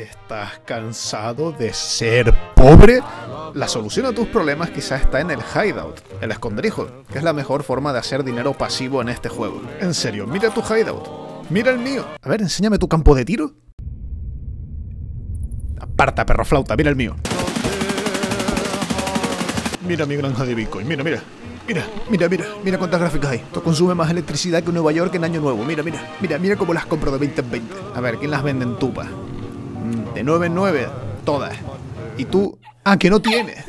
estás cansado de ser pobre, la solución a tus problemas quizás está en el hideout, el escondrijo, que es la mejor forma de hacer dinero pasivo en este juego. En serio, mira tu hideout, mira el mío. A ver, enséñame tu campo de tiro. Aparta, perro flauta, mira el mío. Mira mi granja de Bitcoin, mira, mira. Mira cuántas gráficas hay. Esto consume más electricidad que Nueva York en Año Nuevo. Mira cómo las compro de 20 en 20. A ver, ¿quién las vende en Tupa? De 9 en 9, todas. Y tú... ¡Ah, que no tienes!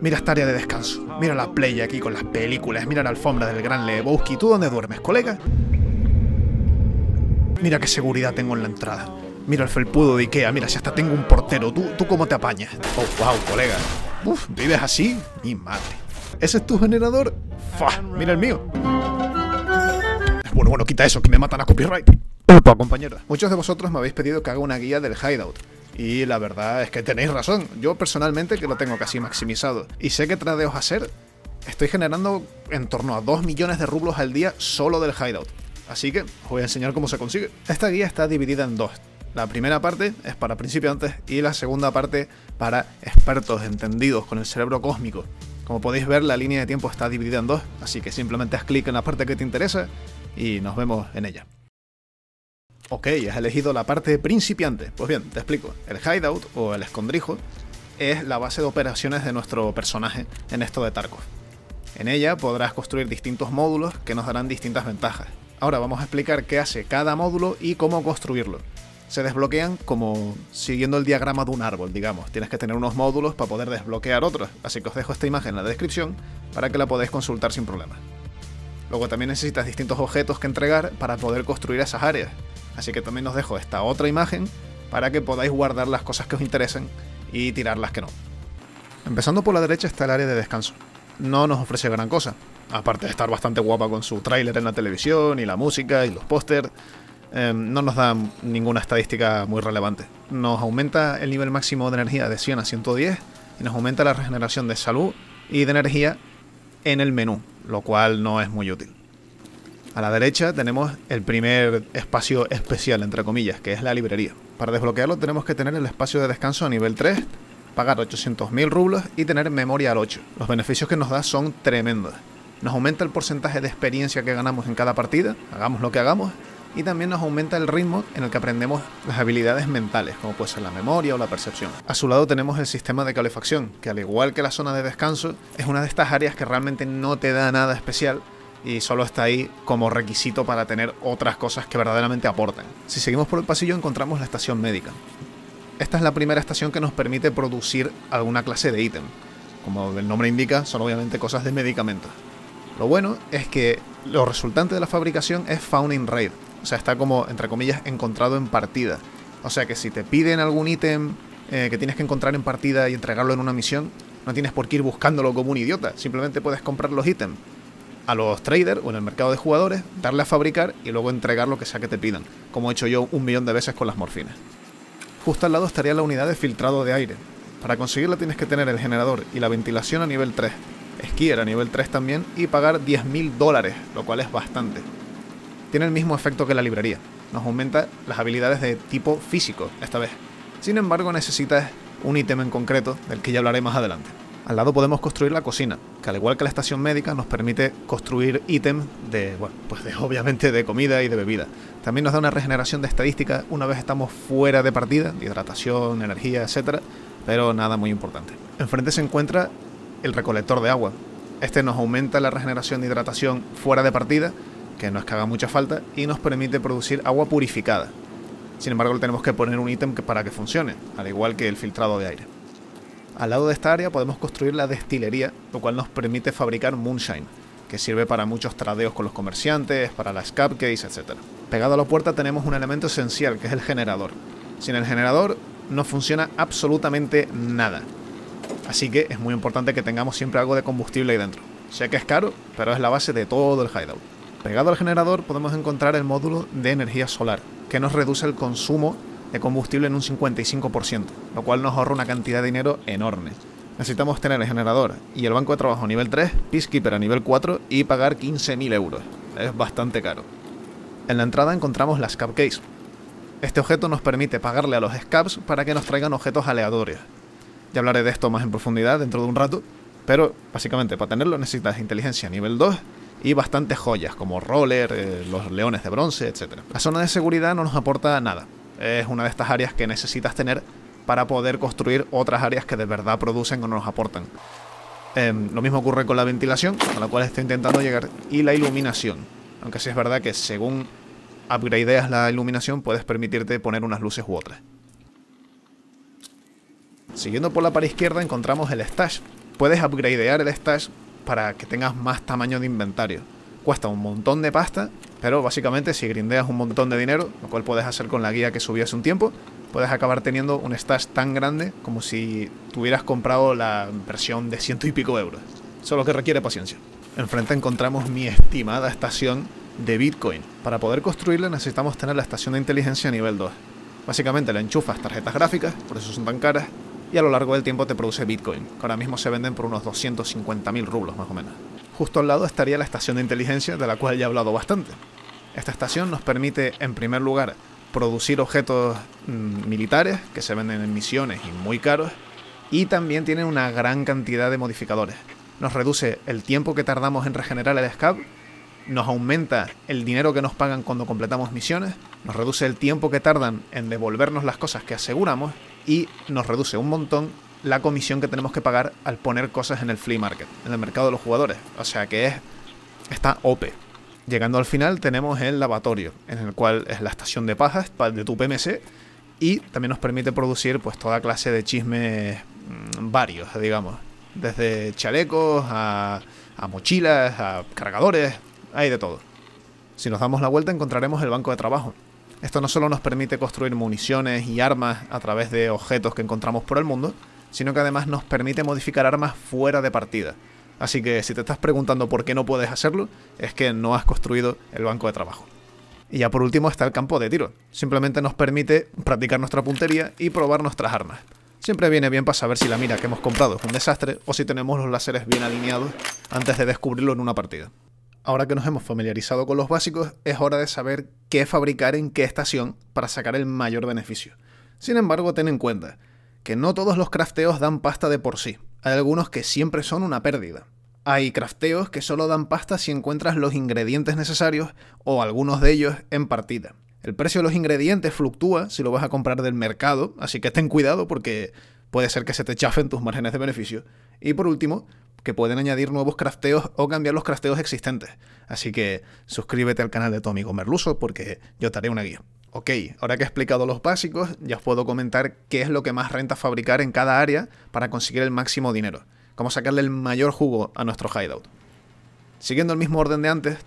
Mira esta área de descanso. Mira la play aquí con las películas. Mira la alfombra del gran Lebowski. ¿Tú dónde duermes, colega? Mira qué seguridad tengo en la entrada. Mira el felpudo de Ikea. Mira, si hasta tengo un portero. ¿Tú cómo te apañas? Oh, wow, colega. Uf, ¿vives así? ¡Mi madre! ¿Ese es tu generador? ¡Fua! ¡Mira el mío! Bueno, quita eso, que me matan a copyright. Opa, compañera. Muchos de vosotros me habéis pedido que haga una guía del hideout. Y la verdad es que tenéis razón. Yo personalmente, que lo tengo casi maximizado, y sé qué tradeos hacer, estoy generando en torno a 2 millones de rublos al día solo del hideout. Así que os voy a enseñar cómo se consigue. Esta guía está dividida en dos. La primera parte es para principiantes y la segunda parte para expertos entendidos con el cerebro cósmico. Como podéis ver, la línea de tiempo está dividida en dos, así que simplemente haz clic en la parte que te interesa y nos vemos en ella. Ok, has elegido la parte principiante. Pues bien, te explico. El hideout, o el escondrijo, es la base de operaciones de nuestro personaje en esto de Tarkov. En ella podrás construir distintos módulos que nos darán distintas ventajas. Ahora vamos a explicar qué hace cada módulo y cómo construirlo. Se desbloquean como siguiendo el diagrama de un árbol, digamos. Tienes que tener unos módulos para poder desbloquear otros, así que os dejo esta imagen en la descripción para que la podáis consultar sin problema. Luego también necesitas distintos objetos que entregar para poder construir esas áreas, así que también os dejo esta otra imagen para que podáis guardar las cosas que os interesan y tirar las que no. Empezando por la derecha está el área de descanso. No nos ofrece gran cosa, aparte de estar bastante guapa con su tráiler en la televisión y la música y los pósters. No nos da ninguna estadística muy relevante. Nos aumenta el nivel máximo de energía de 100 a 110 y nos aumenta la regeneración de salud y de energía en el menú, lo cual no es muy útil. A la derecha tenemos el primer espacio especial, entre comillas, que es la librería. Para desbloquearlo tenemos que tener el espacio de descanso a nivel 3, pagar 800.000 rublos y tener memoria al 8. Los beneficios que nos da son tremendos. Nos aumenta el porcentaje de experiencia que ganamos en cada partida, hagamos lo que hagamos, y también nos aumenta el ritmo en el que aprendemos las habilidades mentales, como puede ser la memoria o la percepción. A su lado tenemos el sistema de calefacción, que al igual que la zona de descanso, es una de estas áreas que realmente no te da nada especial y solo está ahí como requisito para tener otras cosas que verdaderamente aportan. Si seguimos por el pasillo encontramos la estación médica. Esta es la primera estación que nos permite producir alguna clase de ítem. Como el nombre indica, son obviamente cosas de medicamentos. Lo bueno es que lo resultante de la fabricación es found in raid. O sea, está como, entre comillas, encontrado en partida. O sea que si te piden algún ítem que tienes que encontrar en partida y entregarlo en una misión, no tienes por qué ir buscándolo como un idiota. Simplemente puedes comprar los ítems a los traders o en el mercado de jugadores, darle a fabricar y luego entregar lo que sea que te pidan. Como he hecho yo un millón de veces con las morfinas. Justo al lado estaría la unidad de filtrado de aire. Para conseguirla tienes que tener el generador y la ventilación a nivel 3. Skier a nivel 3 también y pagar 10.000 dólares, lo cual es bastante. Tiene el mismo efecto que la librería, nos aumenta las habilidades de tipo físico esta vez. Sin embargo, necesitas un ítem en concreto, del que ya hablaré más adelante. Al lado podemos construir la cocina, que al igual que la estación médica nos permite construir ítems de, bueno, pues obviamente de comida y de bebida. También nos da una regeneración de estadística una vez estamos fuera de partida, de hidratación, energía, etc. Pero nada muy importante. Enfrente se encuentra el recolector de agua. Este nos aumenta la regeneración de hidratación fuera de partida, que no es que haga mucha falta, y nos permite producir agua purificada. Sin embargo, le tenemos que poner un ítem para que funcione, al igual que el filtrado de aire. Al lado de esta área podemos construir la destilería, lo cual nos permite fabricar moonshine, que sirve para muchos tradeos con los comerciantes, para las cupcakes, etc. Pegado a la puerta tenemos un elemento esencial, que es el generador. Sin el generador no funciona absolutamente nada. Así que es muy importante que tengamos siempre algo de combustible ahí dentro. Sé que es caro, pero es la base de todo el hideout. Pegado al generador podemos encontrar el módulo de energía solar, que nos reduce el consumo de combustible en un 55%, lo cual nos ahorra una cantidad de dinero enorme. Necesitamos tener el generador y el banco de trabajo a nivel 3, Peacekeeper a nivel 4 y pagar 15.000 euros. Es bastante caro. En la entrada encontramos las cupcakes. Este objeto nos permite pagarle a los scabs para que nos traigan objetos aleatorios. Ya hablaré de esto más en profundidad dentro de un rato, pero básicamente para tenerlo necesitas inteligencia nivel 2 y bastantes joyas como roller, los leones de bronce, etc. La zona de seguridad no nos aporta nada. Es una de estas áreas que necesitas tener para poder construir otras áreas que de verdad producen o no nos aportan. Lo mismo ocurre con la ventilación, a la cual estoy intentando llegar, y la iluminación. Aunque sí es verdad que según upgradeas la iluminación puedes permitirte poner unas luces u otras. Siguiendo por la pared izquierda encontramos el stash. Puedes upgradear el stash para que tengas más tamaño de inventario. Cuesta un montón de pasta, pero básicamente si grindeas un montón de dinero, lo cual puedes hacer con la guía que subí hace un tiempo, puedes acabar teniendo un stash tan grande como si tuvieras comprado la versión de 100 y pico euros. Solo que requiere paciencia. Enfrente encontramos mi estimada estación de Bitcoin. Para poder construirla necesitamos tener la estación de inteligencia nivel 2. Básicamente la enchufas tarjetas gráficas, por eso son tan caras, y a lo largo del tiempo te produce Bitcoin, que ahora mismo se venden por unos 250.000 rublos más o menos. Justo al lado estaría la estación de inteligencia, de la cual ya he hablado bastante. Esta estación nos permite, en primer lugar, producir objetos militares, que se venden en misiones y muy caros, y también tiene una gran cantidad de modificadores. Nos reduce el tiempo que tardamos en regenerar el scab, nos aumenta el dinero que nos pagan cuando completamos misiones, nos reduce el tiempo que tardan en devolvernos las cosas que aseguramos y nos reduce un montón la comisión que tenemos que pagar al poner cosas en el flea market, en el mercado de los jugadores. O sea que está OP. Llegando al final tenemos el lavatorio, en el cual es la estación de pajas de tu PMC y también nos permite producir pues toda clase de chismes varios, digamos. Desde chalecos a mochilas, a cargadores. Hay de todo. Si nos damos la vuelta encontraremos el banco de trabajo. Esto no solo nos permite construir municiones y armas a través de objetos que encontramos por el mundo, sino que además nos permite modificar armas fuera de partida. Así que si te estás preguntando por qué no puedes hacerlo, es que no has construido el banco de trabajo. Y ya por último está el campo de tiro. Simplemente nos permite practicar nuestra puntería y probar nuestras armas. Siempre viene bien para saber si la mira que hemos comprado es un desastre o si tenemos los láseres bien alineados antes de descubrirlo en una partida. Ahora que nos hemos familiarizado con los básicos, es hora de saber qué fabricar en qué estación para sacar el mayor beneficio. Sin embargo, ten en cuenta que no todos los crafteos dan pasta de por sí. Hay algunos que siempre son una pérdida. Hay crafteos que solo dan pasta si encuentras los ingredientes necesarios o algunos de ellos en partida. El precio de los ingredientes fluctúa si lo vas a comprar del mercado, así que ten cuidado porque puede ser que se te chafen tus márgenes de beneficio. Y por último, que pueden añadir nuevos crafteos o cambiar los crafteos existentes. Así que suscríbete al canal de tu amigo Merluso porque yo te haré una guía. Ok, ahora que he explicado los básicos, ya os puedo comentar qué es lo que más renta fabricar en cada área para conseguir el máximo dinero. Cómo sacarle el mayor jugo a nuestro hideout. Siguiendo el mismo orden de antes,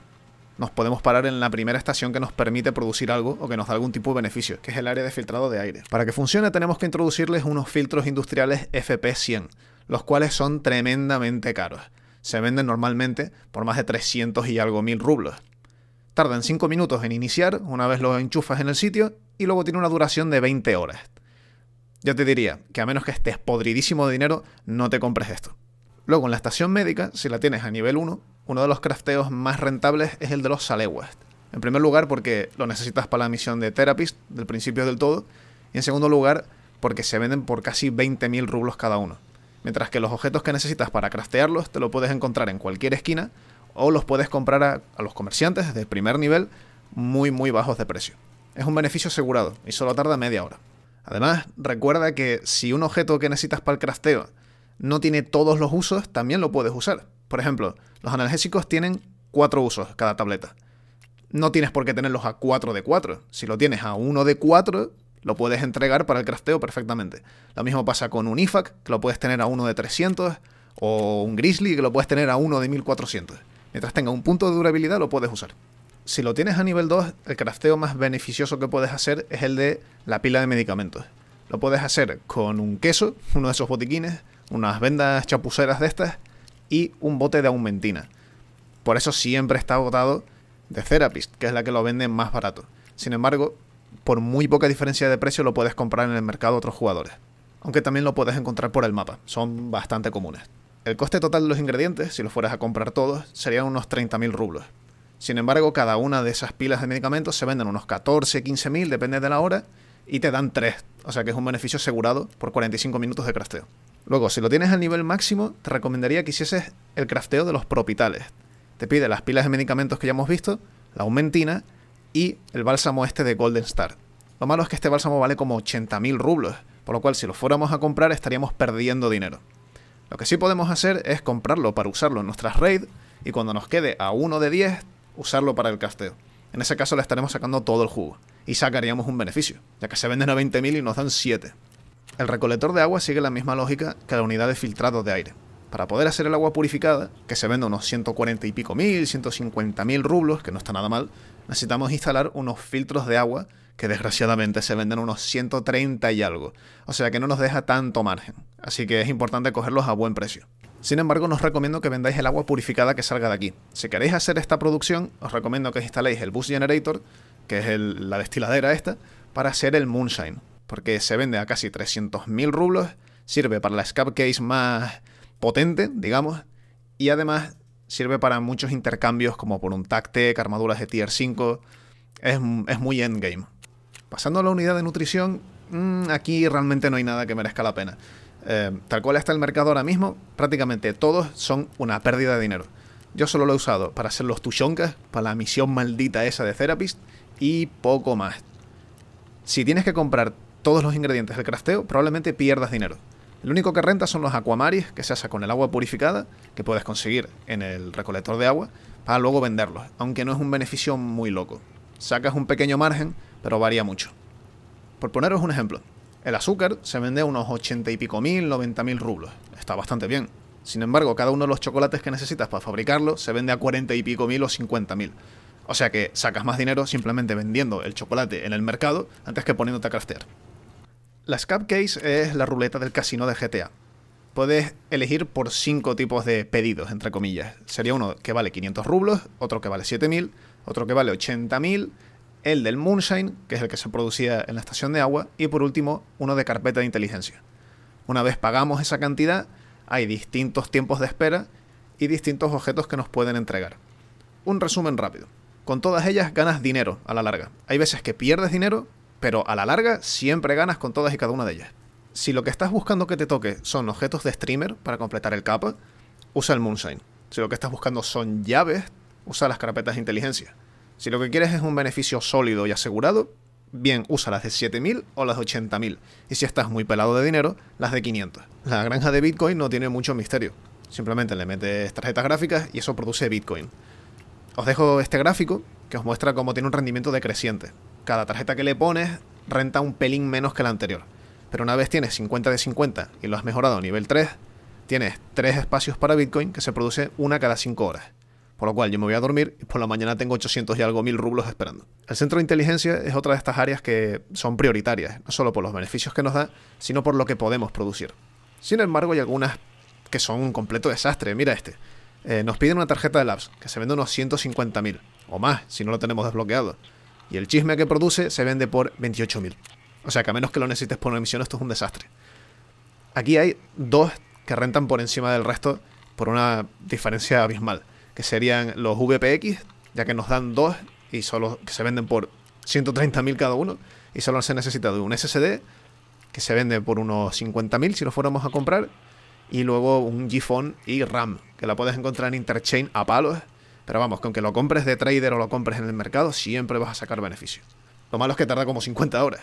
nos podemos parar en la primera estación que nos permite producir algo o que nos da algún tipo de beneficio, que es el área de filtrado de aire. Para que funcione tenemos que introducirles unos filtros industriales FP100, los cuales son tremendamente caros. Se venden normalmente por más de 300 y algo mil rublos. Tardan 5 minutos en iniciar, una vez lo enchufas en el sitio, y luego tiene una duración de 20 horas. Yo te diría que a menos que estés podridísimo de dinero, no te compres esto. Luego en la estación médica, si la tienes a nivel 1, uno de los crafteos más rentables es el de los saleguas. En primer lugar porque lo necesitas para la misión de Therapist, del principio del todo, y en segundo lugar porque se venden por casi 20.000 rublos cada uno. Mientras que los objetos que necesitas para craftearlos te lo puedes encontrar en cualquier esquina o los puedes comprar a los comerciantes de primer nivel muy muy bajos de precio. Es un beneficio asegurado y solo tarda media hora. Además, recuerda que si un objeto que necesitas para el crafteo no tiene todos los usos, también lo puedes usar. Por ejemplo, los analgésicos tienen 4 usos cada tableta. No tienes por qué tenerlos a 4 de 4. Si lo tienes a 1 de 4, lo puedes entregar para el crafteo perfectamente. Lo mismo pasa con un IFAC, que lo puedes tener a 1 de 300, o un Grizzly, que lo puedes tener a 1 de 1400. Mientras tenga un punto de durabilidad, lo puedes usar. Si lo tienes a nivel 2, el crafteo más beneficioso que puedes hacer es el de la pila de medicamentos. Lo puedes hacer con un queso, uno de esos botiquines, unas vendas chapuceras de estas y un bote de aumentina. Por eso siempre está agotado de Therapist, que es la que lo vende más barato. Sin embargo, por muy poca diferencia de precio lo puedes comprar en el mercado a otros jugadores. Aunque también lo puedes encontrar por el mapa, son bastante comunes. El coste total de los ingredientes, si los fueras a comprar todos, serían unos 30.000 rublos. Sin embargo, cada una de esas pilas de medicamentos se venden unos 14, 15 mil, depende de la hora, y te dan 3. O sea que es un beneficio asegurado por 45 minutos de crafteo. Luego, si lo tienes al nivel máximo, te recomendaría que hicieses el crafteo de los propitales. Te pide las pilas de medicamentos que ya hemos visto, la aumentina y el bálsamo este de Golden Star. Lo malo es que este bálsamo vale como 80.000 rublos, por lo cual si lo fuéramos a comprar estaríamos perdiendo dinero. Lo que sí podemos hacer es comprarlo para usarlo en nuestras raids y cuando nos quede a 1 de 10, usarlo para el casteo. En ese caso le estaremos sacando todo el jugo y sacaríamos un beneficio, ya que se venden a 20.000 y nos dan 7. El recolector de agua sigue la misma lógica que la unidad de filtrado de aire. Para poder hacer el agua purificada, que se vende unos 140 y pico mil, 150 mil rublos, que no está nada mal, necesitamos instalar unos filtros de agua que desgraciadamente se venden unos 130 y algo, o sea que no nos deja tanto margen, así que es importante cogerlos a buen precio. Sin embargo, no os recomiendo que vendáis el agua purificada que salga de aquí. Si queréis hacer esta producción, os recomiendo que instaléis el Boost Generator, que es la destiladera esta, para hacer el Moonshine, porque se vende a casi 300.000 rublos, sirve para la Escape Case más potente, digamos, y además sirve para muchos intercambios como por un Tactec, armaduras de Tier 5, es muy endgame. Pasando a la unidad de nutrición, aquí realmente no hay nada que merezca la pena. Tal cual está el mercado ahora mismo, prácticamente todos son una pérdida de dinero. Yo solo lo he usado para hacer los tushoncas, para la misión maldita esa de Therapist, y poco más. Si tienes que comprar todos los ingredientes del crafteo, probablemente pierdas dinero. Lo único que renta son los aquamaris, que se hace con el agua purificada, que puedes conseguir en el recolector de agua, para luego venderlos, aunque no es un beneficio muy loco. Sacas un pequeño margen, pero varía mucho. Por poneros un ejemplo, el azúcar se vende a unos 80 y pico mil, 90 mil rublos. Está bastante bien. Sin embargo, cada uno de los chocolates que necesitas para fabricarlo se vende a 40 y pico mil o 50 mil. O sea que sacas más dinero simplemente vendiendo el chocolate en el mercado antes que poniéndote a craftear. La Escape Case es la ruleta del casino de GTA. Puedes elegir por 5 tipos de pedidos, entre comillas. Sería uno que vale 500 rublos, otro que vale 7.000, otro que vale 80.000, el del Moonshine, que es el que se producía en la estación de agua, y por último, uno de carpeta de inteligencia. Una vez pagamos esa cantidad, hay distintos tiempos de espera y distintos objetos que nos pueden entregar. Un resumen rápido. Con todas ellas ganas dinero a la larga. Hay veces que pierdes dinero, pero a la larga siempre ganas con todas y cada una de ellas. Si lo que estás buscando que te toque son objetos de streamer para completar el Kappa, usa el Moonshine. Si lo que estás buscando son llaves, usa las carpetas de inteligencia. Si lo que quieres es un beneficio sólido y asegurado, bien, usa las de 7.000 o las de 80.000. Y si estás muy pelado de dinero, las de 500. La granja de Bitcoin no tiene mucho misterio. Simplemente le metes tarjetas gráficas y eso produce Bitcoin. Os dejo este gráfico que os muestra cómo tiene un rendimiento decreciente. Cada tarjeta que le pones renta un pelín menos que la anterior. Pero una vez tienes 50 de 50 y lo has mejorado a nivel 3, tienes 3 espacios para Bitcoin que se produce una cada 5 horas. Por lo cual yo me voy a dormir y por la mañana tengo 800 y algo mil rublos esperando. El centro de inteligencia es otra de estas áreas que son prioritarias, no solo por los beneficios que nos da, sino por lo que podemos producir. Sin embargo, hay algunas que son un completo desastre. Mira este. Nos piden una tarjeta de Labs, que se vende unos 150.000, o más, si no lo tenemos desbloqueado. Y el chisme que produce se vende por 28.000. O sea que a menos que lo necesites por una misión, esto es un desastre. Aquí hay dos que rentan por encima del resto por una diferencia abismal, que serían los VPX, ya que nos dan 2 y solo que se venden por 130.000 cada uno, y solo se necesita de un SSD, que se vende por unos 50.000 si lo fuéramos a comprar, y luego un G-Phone y RAM, que la puedes encontrar en Interchain a palos, pero vamos, que aunque lo compres de trader o lo compres en el mercado, siempre vas a sacar beneficio. Lo malo es que tarda como 50 horas.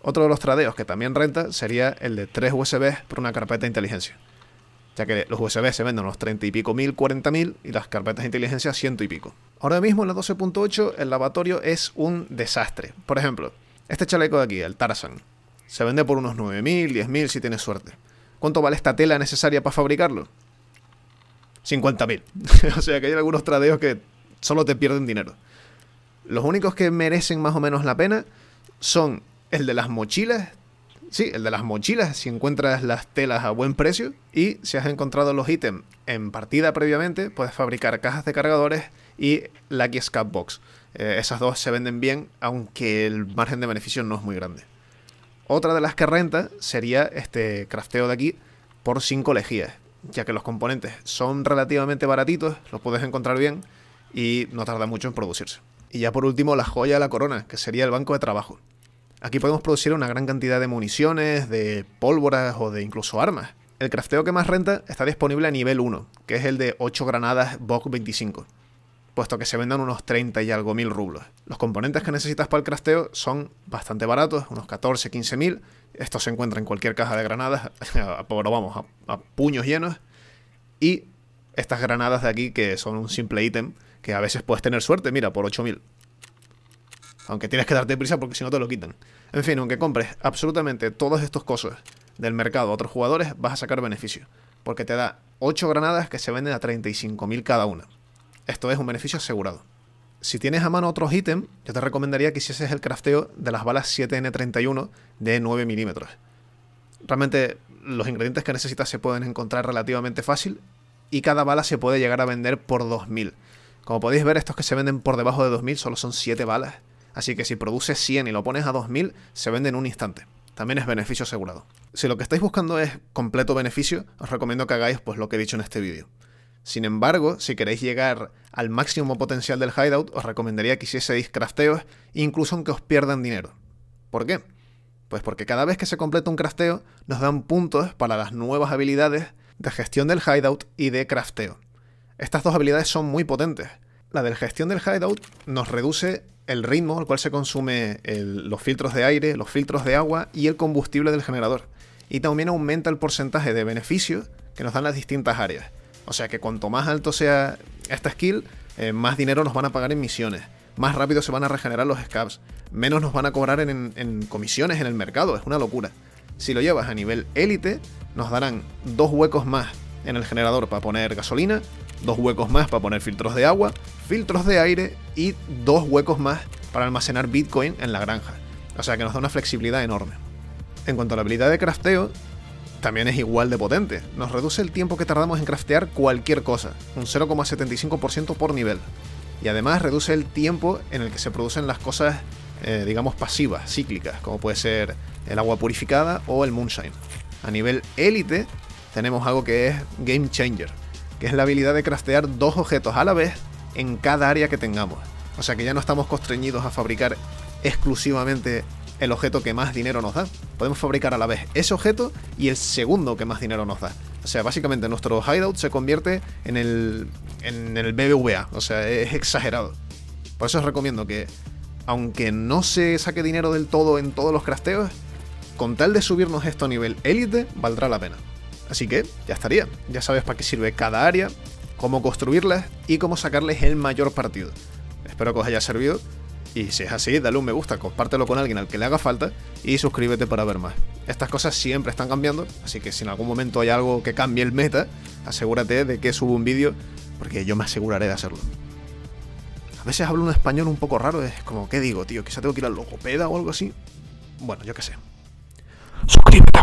Otro de los tradeos que también renta sería el de 3 USBs por una carpeta de inteligencia, ya que los USB se venden unos 30 y pico mil, 40 mil, y las carpetas de inteligencia 100 y pico. Ahora mismo en la 12.8 el lavatorio es un desastre. Por ejemplo, este chaleco de aquí, el Tarzan, se vende por unos 9.000, 10.000 si tienes suerte. ¿Cuánto vale esta tela necesaria para fabricarlo? 50.000. O sea que hay algunos tradeos que solo te pierden dinero. Los únicos que merecen más o menos la pena son el de las mochilas. Sí, el de las mochilas, si encuentras las telas a buen precio y si has encontrado los ítems en partida previamente, puedes fabricar cajas de cargadores y Lucky Escape Box. Esas dos se venden bien, aunque el margen de beneficio no es muy grande. Otra de las que renta sería este crafteo de aquí por 5 lejías, ya que los componentes son relativamente baratitos, los puedes encontrar bien y no tarda mucho en producirse. Y ya por último, la joya de la corona, que sería el banco de trabajo. Aquí podemos producir una gran cantidad de municiones, de pólvoras o de incluso armas. El crafteo que más renta está disponible a nivel 1, que es el de 8 granadas Bok 25, puesto que se vendan unos 30 y algo mil rublos. Los componentes que necesitas para el crafteo son bastante baratos, unos 14, 15 mil. Esto se encuentra en cualquier caja de granadas, pero vamos, a puños llenos. Y estas granadas de aquí, que son un simple ítem, que a veces puedes tener suerte, mira, por 8 mil. Aunque tienes que darte prisa porque si no te lo quitan. En fin, aunque compres absolutamente todas estas cosas del mercado a otros jugadores, vas a sacar beneficio, porque te da 8 granadas que se venden a 35.000 cada una. Esto es un beneficio asegurado. Si tienes a mano otros ítems, yo te recomendaría que hicieses el crafteo de las balas 7N31 de 9 milímetros. Realmente los ingredientes que necesitas se pueden encontrar relativamente fácil y cada bala se puede llegar a vender por 2.000. Como podéis ver, estos que se venden por debajo de 2.000 solo son 7 balas. Así que si produces 100 y lo pones a 2.000, se vende en un instante. También es beneficio asegurado. Si lo que estáis buscando es completo beneficio, os recomiendo que hagáis pues lo que he dicho en este vídeo. Sin embargo, si queréis llegar al máximo potencial del hideout, os recomendaría que hicieseis crafteos, incluso aunque os pierdan dinero. ¿Por qué? Pues porque cada vez que se completa un crafteo, nos dan puntos para las nuevas habilidades de gestión del hideout y de crafteo. Estas dos habilidades son muy potentes. La de gestión del hideout nos reduce el ritmo al cual se consume los filtros de aire, los filtros de agua y el combustible del generador. Y también aumenta el porcentaje de beneficio que nos dan las distintas áreas. O sea que cuanto más alto sea esta skill, más dinero nos van a pagar en misiones, más rápido se van a regenerar los scabs, menos nos van a cobrar en comisiones en el mercado, es una locura. Si lo llevas a nivel élite, nos darán 2 huecos más en el generador para poner gasolina, 2 huecos más para poner filtros de agua, filtros de aire y 2 huecos más para almacenar Bitcoin en la granja. O sea que nos da una flexibilidad enorme. En cuanto a la habilidad de crafteo, también es igual de potente. Nos reduce el tiempo que tardamos en craftear cualquier cosa, un 0,75% por nivel. Y además reduce el tiempo en el que se producen las cosas, digamos, pasivas, cíclicas, como puede ser el agua purificada o el moonshine. A nivel élite tenemos algo que es Game Changer, que es la habilidad de craftear 2 objetos a la vez en cada área que tengamos. O sea que ya no estamos constreñidos a fabricar exclusivamente el objeto que más dinero nos da. Podemos fabricar a la vez ese objeto y el segundo que más dinero nos da. O sea, básicamente nuestro hideout se convierte en el BBVA. O sea, es exagerado. Por eso os recomiendo que, aunque no se saque dinero del todo en todos los crafteos, con tal de subirnos esto a nivel élite, valdrá la pena. Así que ya estaría. Ya sabes para qué sirve cada área, cómo construirlas y cómo sacarles el mayor partido. Espero que os haya servido. Y si es así, dale un me gusta, compártelo con alguien al que le haga falta y suscríbete para ver más. Estas cosas siempre están cambiando, así que si en algún momento hay algo que cambie el meta, asegúrate de que suba un vídeo, porque yo me aseguraré de hacerlo. A veces hablo un español un poco raro, es como, ¿qué digo, tío? Quizá tengo que ir al logopeda o algo así. Bueno, yo qué sé. Suscríbete.